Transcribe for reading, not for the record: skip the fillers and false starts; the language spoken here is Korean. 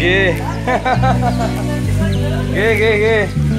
예. 예.